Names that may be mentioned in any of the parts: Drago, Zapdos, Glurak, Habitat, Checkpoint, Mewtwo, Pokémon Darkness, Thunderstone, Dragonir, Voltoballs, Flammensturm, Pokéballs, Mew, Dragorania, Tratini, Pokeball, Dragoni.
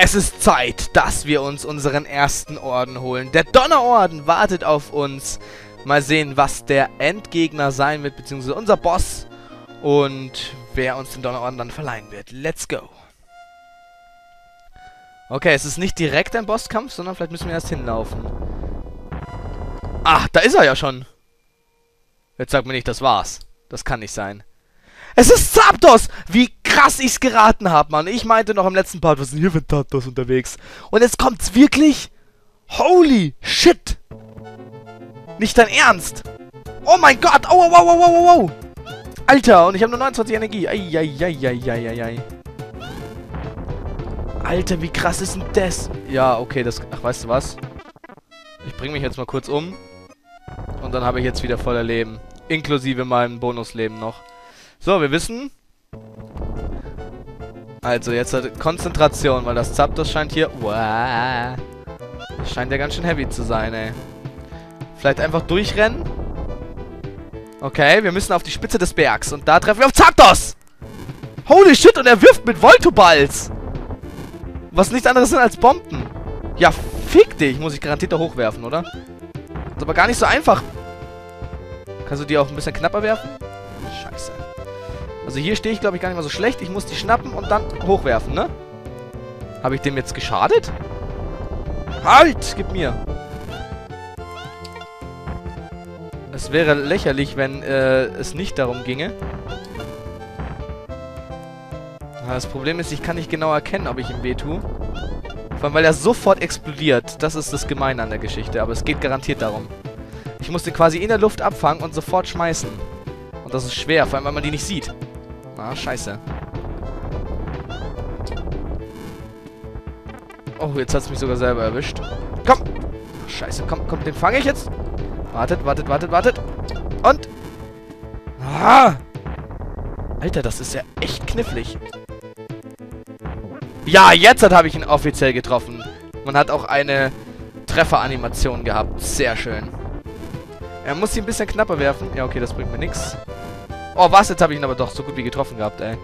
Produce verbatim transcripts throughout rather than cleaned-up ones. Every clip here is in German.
Es ist Zeit, dass wir uns unseren ersten Orden holen. Der Donnerorden wartet auf uns. Mal sehen, was der Endgegner sein wird, beziehungsweise unser Boss. Und wer uns den Donnerorden dann verleihen wird. Let's go. Okay, es ist nicht direkt ein Bosskampf, sondern vielleicht müssen wir erst hinlaufen. Ach, da ist er ja schon. Jetzt sag mir nicht, das war's. Das kann nicht sein. Es ist Zapdos! Wie krass ich's geraten habe, Mann. Ich meinte noch im letzten Part, was ist denn hier für ein Zapdos unterwegs? Und jetzt kommt's wirklich? Holy shit! Nicht dein Ernst! Oh mein Gott! Oh, oh, oh, oh, oh, oh, oh. Alter, und ich habe nur neunundzwanzig Energie. Ai, ai, ai, ai, ai, ai. Alter, wie krass ist denn das? Ja, okay, das... Ach, weißt du was? Ich bringe mich jetzt mal kurz um. Und dann habe ich jetzt wieder voller Leben. Inklusive meinem Bonusleben noch. So, wir wissen... Also, jetzt hat Konzentration, weil das Zapdos scheint hier... Wow, scheint ja ganz schön heavy zu sein, ey. Vielleicht einfach durchrennen? Okay, wir müssen auf die Spitze des Bergs. Und da treffen wir auf Zapdos! Holy shit, und er wirft mit Voltoballs! Was nichts anderes sind als Bomben. Ja, fick dich. Muss ich garantiert da hochwerfen, oder? Ist aber gar nicht so einfach. Kannst du die auch ein bisschen knapper werfen? Scheiße. Also hier stehe ich, glaube ich, gar nicht mal so schlecht. Ich muss die schnappen und dann hochwerfen, ne? Habe ich dem jetzt geschadet? Halt! Gib mir! Es wäre lächerlich, wenn äh, es nicht darum ginge. Das Problem ist, ich kann nicht genau erkennen, ob ich ihm weh tue. Vor allem, weil er sofort explodiert. Das ist das Gemeine an der Geschichte, aber es geht garantiert darum. Ich musste quasi in der Luft abfangen und sofort schmeißen. Und das ist schwer, vor allem, weil man die nicht sieht. Ah, scheiße. Oh, jetzt hat es mich sogar selber erwischt. Komm! Ach, scheiße, komm, komm, den fange ich jetzt. Wartet, wartet, wartet, wartet. Und... Ah! Alter, das ist ja echt knifflig. Ja, jetzt habe ich ihn offiziell getroffen. Man hat auch eine Trefferanimation gehabt. Sehr schön. Er muss sie ein bisschen knapper werfen. Ja, okay, das bringt mir nichts. Oh, was? Jetzt habe ich ihn aber doch so gut wie getroffen gehabt, ey.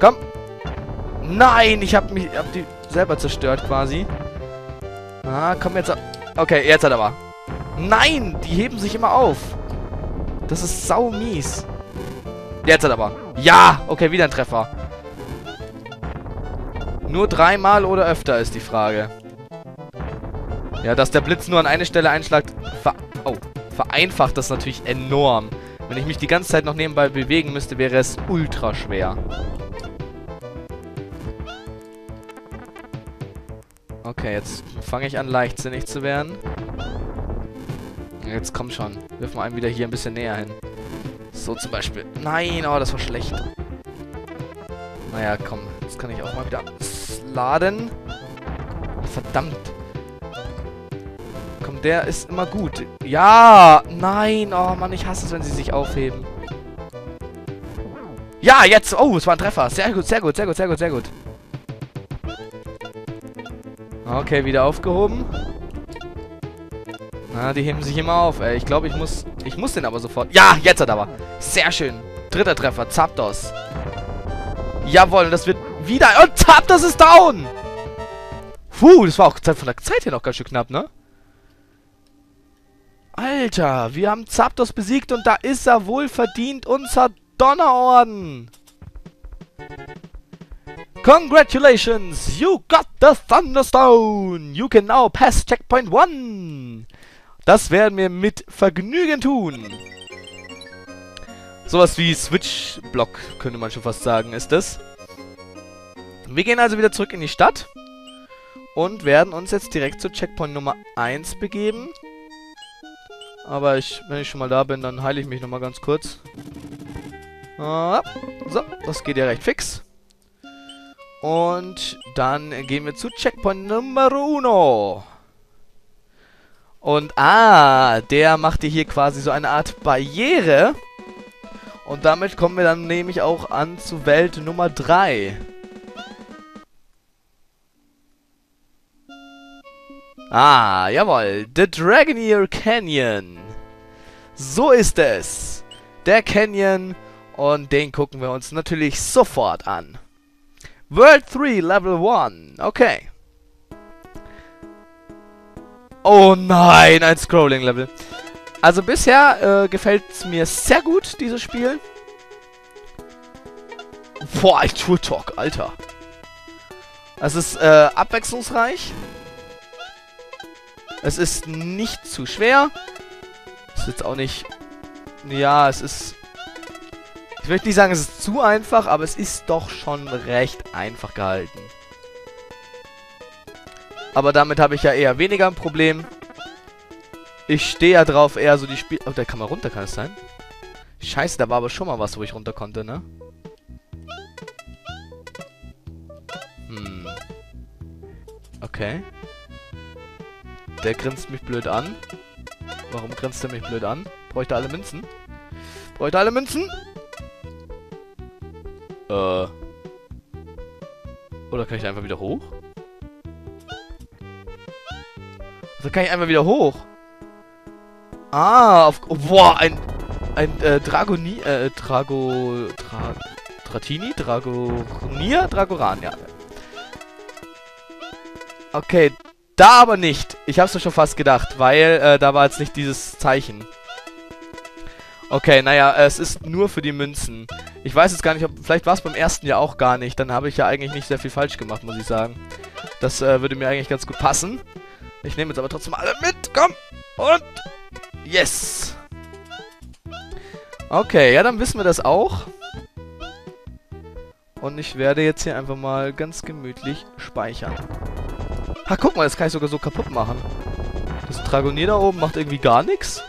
Komm. Nein, ich habe mich hab die selber zerstört quasi. Ah, komm jetzt. Okay, jetzt hat er aber. Nein, die heben sich immer auf. Das ist sau mies. Jetzt hat er aber. Ja, okay, wieder ein Treffer. Nur dreimal oder öfter ist die Frage. Ja, dass der Blitz nur an eine Stelle einschlägt, ver oh, vereinfacht das natürlich enorm. Wenn ich mich die ganze Zeit noch nebenbei bewegen müsste, wäre es ultra schwer. Okay, jetzt fange ich an, leichtsinnig zu werden. Jetzt komm schon. Wirf mal einen wieder hier ein bisschen näher hin. So zum Beispiel. Nein, oh, das war schlecht. Naja, komm. Jetzt kann ich auch mal wieder laden. Verdammt. Komm, der ist immer gut. Ja! Nein! Oh Mann, ich hasse es, wenn sie sich aufheben. Ja, jetzt! Oh, es war ein Treffer. Sehr gut, sehr gut, sehr gut, sehr gut, sehr gut. Okay, wieder aufgehoben. Na, die heben sich immer auf, ey. Ich glaube, ich muss... Ich muss den aber sofort... Ja, jetzt hat er aber. Sehr schön. Dritter Treffer. Zapdos. Jawohl, das wird... Wieder. Und zapp, das ist down! Puh, das war auch von der Zeit her noch ganz schön knapp, ne? Alter, wir haben Zapdos besiegt und da ist er wohl verdient, unser Donnerorden! Congratulations! You got the Thunderstone! You can now pass Checkpoint one! Das werden wir mit Vergnügen tun! Sowas wie Switch-Block, könnte man schon fast sagen, ist das. Wir gehen also wieder zurück in die Stadt und werden uns jetzt direkt zu Checkpoint Nummer eins begeben. Aber ich, wenn ich schon mal da bin, dann heile ich mich nochmal ganz kurz. Ah, so, das geht ja recht fix. Und dann gehen wir zu Checkpoint Nummer eins. Und ah, der macht dir hier quasi so eine Art Barriere. Und damit kommen wir dann nämlich auch an zu Welt Nummer drei. Ah, jawohl. The Dragonir Canyon. So ist es. Der Canyon. Und den gucken wir uns natürlich sofort an. World drei, Level eins. Okay. Oh nein, ein Scrolling-Level. Also bisher äh, gefällt es mir sehr gut, dieses Spiel. Boah, ich tue Talk, Alter. Es ist äh, abwechslungsreich. Es ist nicht zu schwer. Ist jetzt auch nicht... Ja, es ist... Ich möchte nicht sagen, es ist zu einfach, aber es ist doch schon recht einfach gehalten. Aber damit habe ich ja eher weniger ein Problem. Ich stehe ja drauf, eher so die Spiel... Oh, da kann man runter, kann es sein? Scheiße, da war aber schon mal was, wo ich runter konnte, ne? Hm. Okay. Der grinst mich blöd an. Warum grinst er mich blöd an? Bräuchte alle Münzen? Bräuchte alle Münzen? Äh. Oder kann ich da einfach wieder hoch? Also kann ich einfach wieder hoch? Ah, auf... Oh, boah, ein... Ein äh, Dragoni... Äh, Drago... Tra, Tratini? Dragonir? Dragorania. Okay, da aber nicht. Ich hab's mir schon fast gedacht, weil äh, da war jetzt nicht dieses Zeichen. Okay, naja, es ist nur für die Münzen. Ich weiß jetzt gar nicht, ob... Vielleicht war es beim ersten ja auch gar nicht. Dann habe ich ja eigentlich nicht sehr viel falsch gemacht, muss ich sagen. Das äh, würde mir eigentlich ganz gut passen. Ich nehme jetzt aber trotzdem alle mit. Komm! Und... Yes! Okay, ja, dann wissen wir das auch. Und ich werde jetzt hier einfach mal ganz gemütlich speichern. Ha, guck mal, das kann ich sogar so kaputt machen. Das Dragonier da oben macht irgendwie gar nichts.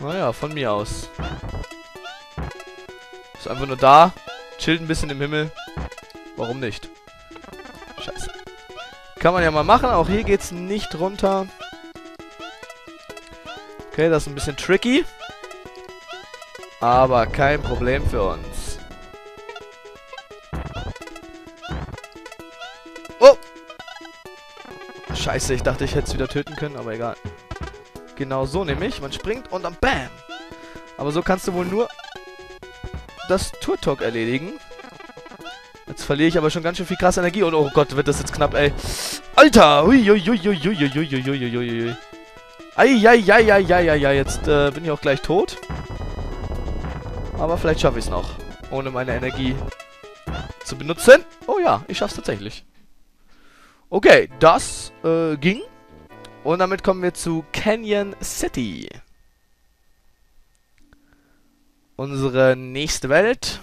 Naja, von mir aus. Ist einfach nur da, chillt ein bisschen im Himmel. Warum nicht? Scheiße. Kann man ja mal machen, auch hier geht's nicht runter. Okay, das ist ein bisschen tricky. Aber kein Problem für uns. Oh! Scheiße, ich dachte, ich hätte es wieder töten können, aber egal. Genau so nämlich. Man springt und dann BAM! Aber so kannst du wohl nur das Turtok erledigen. Jetzt verliere ich aber schon ganz schön viel krasse Energie. Und oh Gott, wird das jetzt knapp, ey. Alter! Ui, ui, ui, ui, ui, ui, ui, ui, ui. Eieieiei, jetzt äh, bin ich auch gleich tot. Aber vielleicht schaffe ich es noch, ohne meine Energie zu benutzen. Oh ja, ich schaffe es tatsächlich. Okay, das äh, ging. Und damit kommen wir zu Canyon City. Unsere nächste Welt.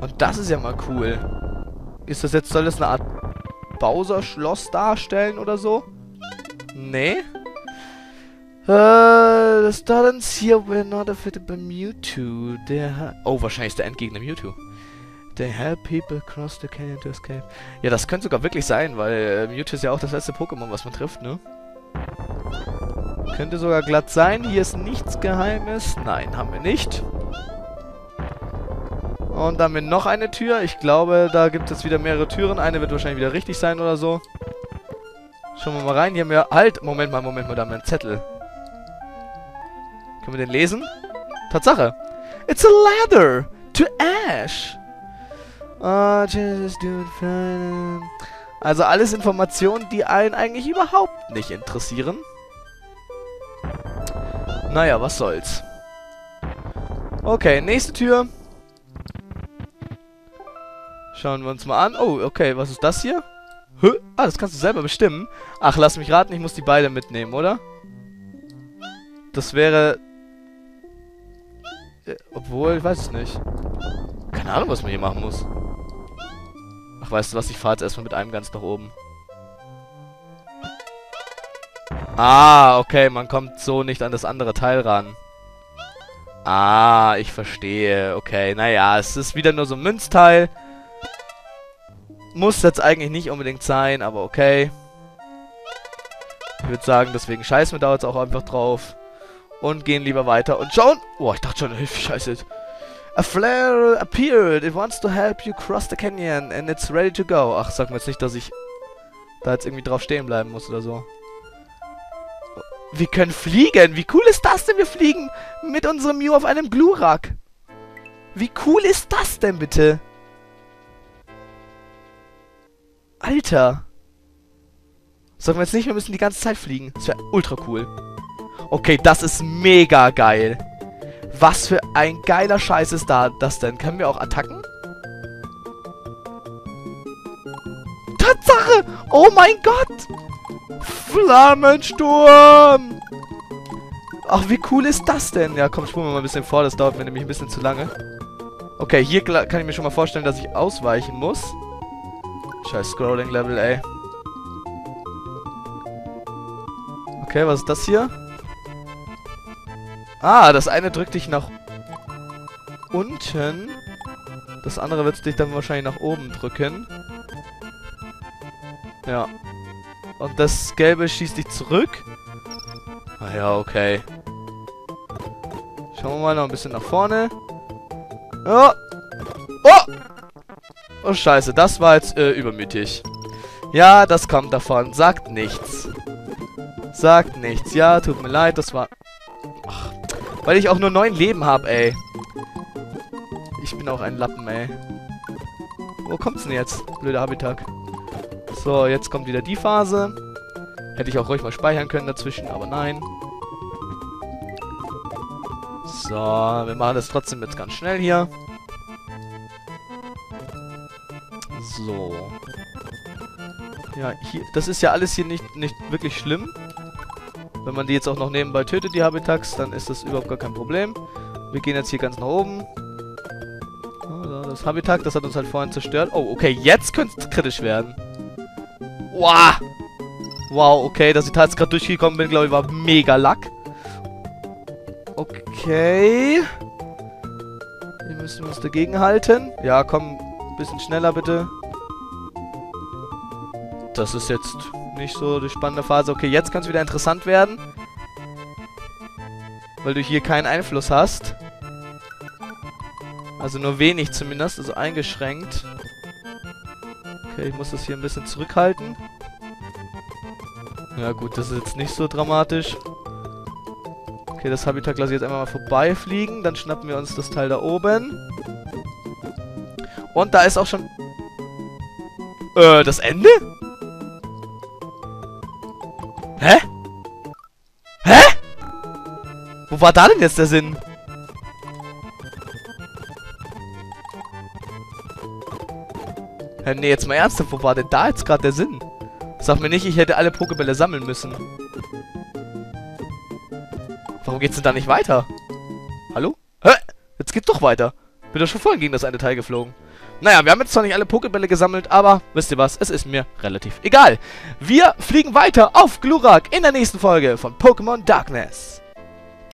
Und das ist ja mal cool. Ist das jetzt, soll das eine Art Bowser-Schloss darstellen oder so? Nee. Äh, das Talents hier were not affected by Mewtwo. Oh, wahrscheinlich ist der Endgegner Mewtwo. They help people cross the canyon to escape. Ja, das könnte sogar wirklich sein, weil äh, Mewtwo ist ja auch das letzte Pokémon, was man trifft, ne? Könnte sogar glatt sein. Hier ist nichts Geheimes. Nein, haben wir nicht. Und dann haben wir noch eine Tür. Ich glaube, da gibt es wieder mehrere Türen. Eine wird wahrscheinlich wieder richtig sein oder so. Schauen wir mal rein. Hier haben wir... Halt! Moment mal, Moment mal. Da haben wir einen Zettel. Können wir den lesen? Tatsache! It's a ladder! To Ash! Oh, Jesus, dude. Also alles Informationen, die einen eigentlich überhaupt nicht interessieren. Naja, was soll's. Okay, nächste Tür. Schauen wir uns mal an. Oh, okay, was ist das hier? Hö? Ah, das kannst du selber bestimmen. Ach, lass mich raten, ich muss die beide mitnehmen, oder? Das wäre... Äh, obwohl, ich weiß es nicht. Keine Ahnung, was man hier machen muss. Ach, weißt du was? Ich fahre jetzt erstmal mit einem ganz nach oben. Ah, okay, man kommt so nicht an das andere Teil ran. Ah, ich verstehe. Okay, naja, es ist wieder nur so ein Münzteil. Muss jetzt eigentlich nicht unbedingt sein, aber okay. Ich würde sagen, deswegen scheißen wir da jetzt auch einfach drauf. Und gehen lieber weiter und schauen. Oh, ich dachte schon, hilf, scheiße. A flare appeared. It wants to help you cross the canyon and it's ready to go. Ach, sag mir jetzt nicht, dass ich da jetzt irgendwie drauf stehen bleiben muss oder so. Wir können fliegen. Wie cool ist das denn? Wir fliegen mit unserem Mew auf einem Glurak. Wie cool ist das denn bitte? Alter. Sagen wir jetzt nicht, wir müssen die ganze Zeit fliegen. Das wäre ultra cool. Okay, das ist mega geil. Was für ein geiler Scheiß ist da das denn? Können wir auch attacken? Tatsache! Oh mein Gott! Flammensturm! Ach, wie cool ist das denn? Ja, komm, spulen wir mal ein bisschen vor. Das dauert mir nämlich ein bisschen zu lange. Okay, hier kann ich mir schon mal vorstellen, dass ich ausweichen muss. Scheiß Scrolling-Level, ey. Okay, was ist das hier? Ah, das eine drückt dich nach unten. Das andere wird dich dann wahrscheinlich nach oben drücken. Ja. Und das gelbe schießt dich zurück. Ah ja, okay. Schauen wir mal noch ein bisschen nach vorne. Oh! Oh! Oh scheiße, das war jetzt äh, übermütig. Ja, das kommt davon. Sagt nichts. Sagt nichts. Ja, tut mir leid, das war... Ach, weil ich auch nur neun Leben habe, ey. Ich bin auch ein Lappen, ey. Wo kommt's denn jetzt? Blöder Habitat. So, jetzt kommt wieder die Phase. Hätte ich auch ruhig mal speichern können dazwischen, aber nein. So, wir machen das trotzdem jetzt ganz schnell hier. So. Ja, hier, das ist ja alles hier nicht, nicht wirklich schlimm. Wenn man die jetzt auch noch nebenbei tötet, die Habitats, dann ist das überhaupt gar kein Problem. Wir gehen jetzt hier ganz nach oben. Das Habitat, das hat uns halt vorhin zerstört. Oh, okay, jetzt könnte es kritisch werden. Wow! Wow, okay, dass ich da jetzt gerade durchgekommen bin, glaube ich, war mega Lack. Okay. Hier müssen wir uns dagegen halten. Ja, komm, ein bisschen schneller bitte. Das ist jetzt nicht so die spannende Phase. Okay, jetzt kann es wieder interessant werden. Weil du hier keinen Einfluss hast. Also nur wenig zumindest, also eingeschränkt. Okay, ich muss das hier ein bisschen zurückhalten. Ja gut, das ist jetzt nicht so dramatisch. Okay, das Habitat lasse ich jetzt einmal mal vorbeifliegen. Dann schnappen wir uns das Teil da oben. Und da ist auch schon... Äh, das Ende? Hä? Hä? Wo war da denn jetzt der Sinn? Hä, nee, jetzt mal ernsthaft, wo war denn da jetzt gerade der Sinn? Sag mir nicht, ich hätte alle Pokébälle sammeln müssen. Warum geht's denn da nicht weiter? Hallo? Hä? Jetzt geht's doch weiter. Bin doch schon vorhin gegen das eine Teil geflogen. Naja, wir haben jetzt zwar nicht alle Pokébälle gesammelt, aber wisst ihr was, es ist mir relativ egal. Wir fliegen weiter auf Glurak in der nächsten Folge von Pokémon Darkness.